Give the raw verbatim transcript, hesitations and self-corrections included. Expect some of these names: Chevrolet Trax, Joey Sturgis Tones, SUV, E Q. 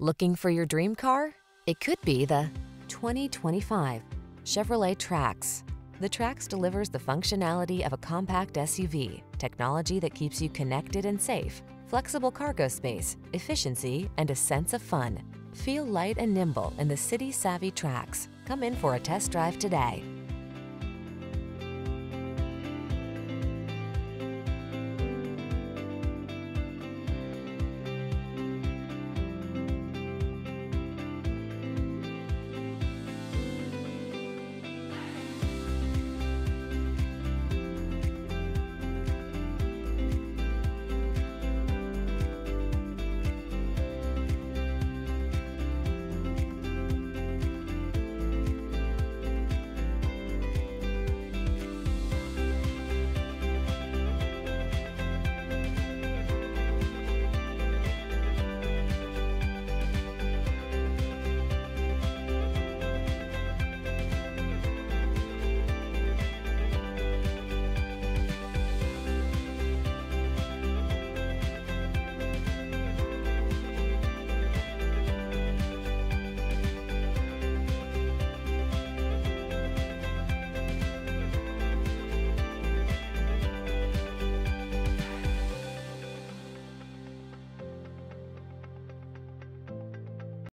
Looking for your dream car? It could be the twenty twenty-five Chevrolet Trax. The Trax delivers the functionality of a compact S U V, technology that keeps you connected and safe, flexible cargo space, efficiency, and a sense of fun. Feel light and nimble in the city-savvy Trax. Come in for a test drive today.